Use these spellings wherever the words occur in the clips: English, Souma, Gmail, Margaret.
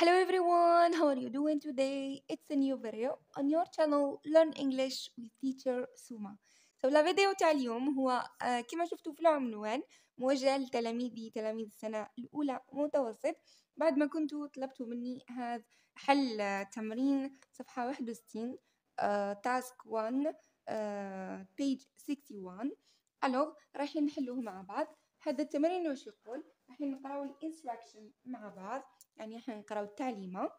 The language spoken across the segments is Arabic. Hello everyone, how are you doing today? It's a new video on your channel Learn English with teacher Souma. So the video تاع اليوم هو كما شفتوا في العنوان موجه لتلاميذي تلاميذ السنة الأولى متوسط، بعد ما كنتوا طلبتوا مني هذا حل تمرين صفحة 61 تاسك 1 page 61. الوغ راح نحلوه مع بعض. هذا التمرين واش يقول؟ راح نقراو الانستراكشن مع بعض، يعني راح نقراو التعليمة.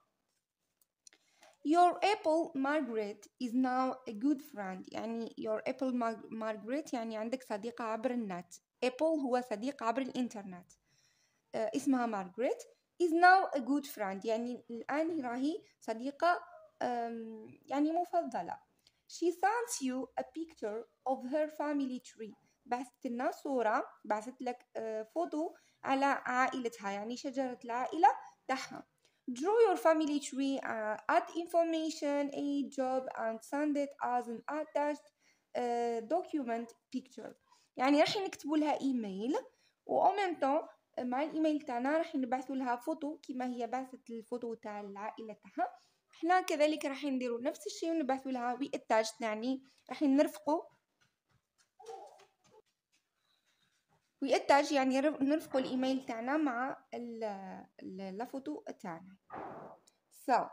Your apple Margaret is now a good friend. يعني your apple Margaret يعني عندك صديقة عبر النت. apple هو صديق عبر الانترنت، اسمها مارغريت. is now a good friend يعني الآن راهي صديقة يعني مفضلة. she sends you a picture of her family tree. بعثت لنا صورة، بعثت لك فوتو على عائلتها، يعني شجرة العائلة تاعها. draw your family tree, add information, a job and send it as an attached document picture. يعني راح نكتبوا لها ايميل، وأوميم طون مع الايميل تاعنا راح نبعثوا لها فوتو كما هي بعثت الفوتو تاع العائلة تاعها. احنا كذلك راح نديروا نفس الشيء ونبعثوا لها وي attached، يعني راح نرفقوا ويتاج، يعني نرفقوا الايميل تاعنا مع الفوتو تاعنا. so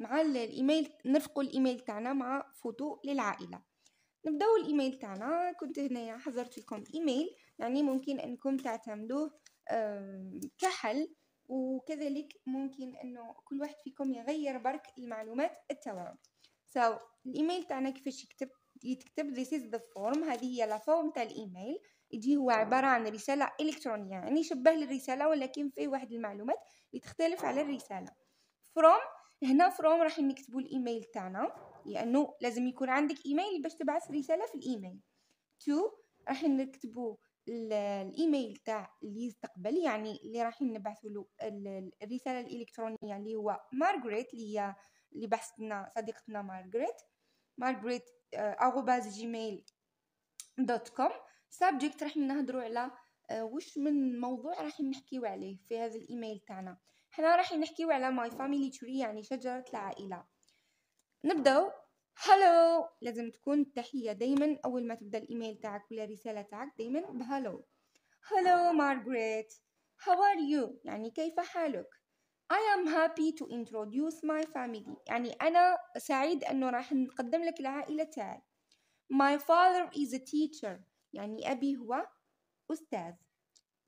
مع الايميل نرفقوا الايميل تاعنا مع فوتو للعائله. نبداو الايميل تاعنا. كنت هنايا حضرت لكم ايميل، يعني ممكن انكم تعتمدوه كحل، وكذلك ممكن انه كل واحد فيكم يغير برك المعلومات التوعب. so الايميل تاعنا كيفاش يتكتب؟ this is the form. هذه هي لا فورم تاع الايميل. يجي هو عبارة عن رسالة إلكترونية، يعني شبه للرسالة ولكن فيه واحد المعلومات اللي تختلف على الرسالة. from هنا from راح نكتبوا الإيميل تاعنا، لأنه لازم يكون عندك إيميل باش تبعث رسالة في الإيميل. to راح نكتبوا الإيميل تاع اللي يستقبل، يعني اللي راح نبعثوا له الرسالة الإلكترونية اللي هو مارغريت، اللي هي اللي بحثتنا صديقتنا مارغريت @gmail.com. subject راح نهضروا على وش من موضوع راح نحكيو عليه في هذا الايميل تاعنا. حنا راح نحكيو على ماي فاميلي تري، يعني شجره العائله. نبداو هالو. لازم تكون التحيه دائما اول ما تبدا الايميل تاعك ولا الرساله تاعك دائما بهالو. هالو مارغريت، هاو ار يو يعني كيف حالك. I am happy to introduce my family يعني انا سعيد انه راح نقدم لك العائله تاعي. my father is a teacher يعني أبي هو أستاذ.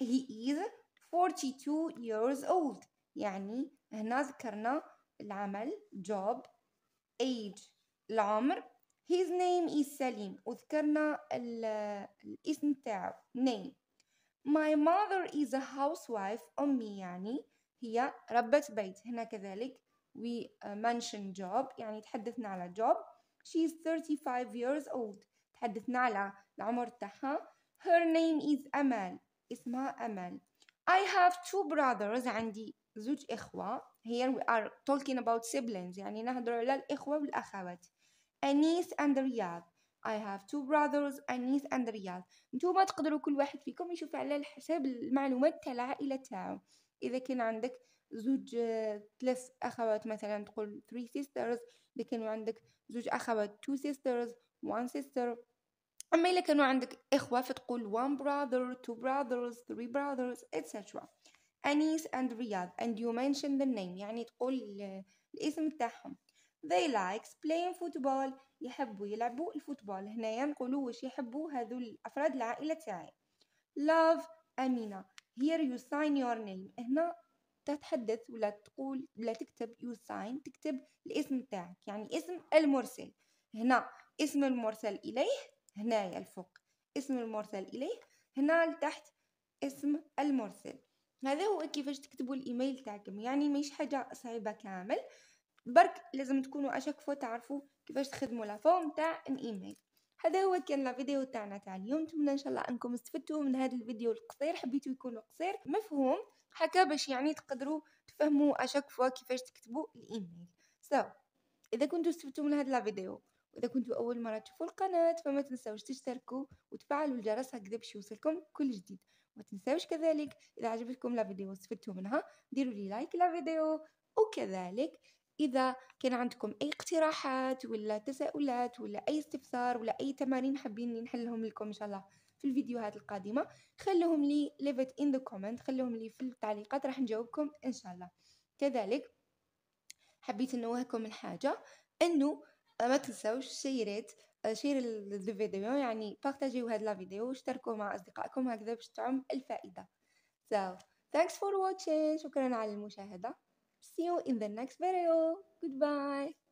he is 42 years old يعني هنا ذكرنا العمل job، age العمر. his name is سليم وذكرنا الاسم تاعو name. my mother is a housewife أمي يعني هي ربة بيت. هنا كذلك we mention job يعني تحدثنا على job. she is 35 years old تحدثنا على العمر تاعها. her name is أمل اسمها أمل. I have two brothers عندي زوج إخوة. here we are talking about siblings يعني نهضروا على الإخوة والأخوات. أنيس and رياض. I have two brothers أنيس and رياض. نتوما تقدروا كل واحد فيكم يشوف على حساب المعلومات تاع العائلة تاعو. إذا كان عندك زوج ثلاث أخوات مثلا تقول 3 sisters، إذا كانوا عندك زوج أخوات 2 sisters 1 sister. أما إذا كانوا عندك إخوة فتقول 1 brother 2 brothers 3 brothers etc. أنيس and رياض and you mention the name يعني تقول الاسم تاعهم. they likes playing football يحبوا يلعبوا الفوتبول. هنايا نقولوا واش يحبوا هذول أفراد العائلة تاعي. love أمينة. here you sign your name. هنا تتحدث ولا تقول ولا تكتب you sign، تكتب الاسم تاعك يعني اسم المرسل. هنا اسم المرسل إليه، هنايا الفوق اسم المرسل إليه، هنا لتحت اسم المرسل. هذا هو كيفاش تكتبوا الإيميل تاعكم، يعني ماهيش حاجة صعيبة كامل، برك لازم تكونوا أشاك فوا تعرفوا كيفاش تخدموا لا فورم تاع الإيميل. هذا هو كان لا فيديو تاعنا تاع اليوم. نتمنى إن شاء الله أنكم استفدتوا من هذا الفيديو القصير، حبيتوا يكونوا قصير مفهوم حكا باش يعني تقدروا تفهموا أشاك فوا كيفاش تكتبوا الإيميل. إذا كنتوا استفدتوا من هذا الفيديو، وإذا كنتوا أول مرة تشوفوا القناة فما تنسوش تشتركوا وتفعلوا الجرس هكذا باش يوصلكم كل جديد. ما تنساوش كذلك إذا عجبتكم لا فيديو واستفدتوا منها ديروا لي لايك لا فيديو، وكذلك إذا كان عندكم أي اقتراحات ولا تساؤلات ولا أي استفسار ولا أي تمارين حابين نحلهم لكم إن شاء الله في الفيديوهات القادمة خلوهم لي leave it in the comment، خلوهم لي في التعليقات راح نجاوبكم إن شاء الله. كذلك حبيت نوهكم من حاجة، أنه ما تنسوش شير الفيديو، يعني بارتاجيو هاد لا فيديو واشتركوا مع أصدقائكم هكذا باش تعم الفائدة. So thanks for watching، شكرا على المشاهدة. See you in the next video. Goodbye.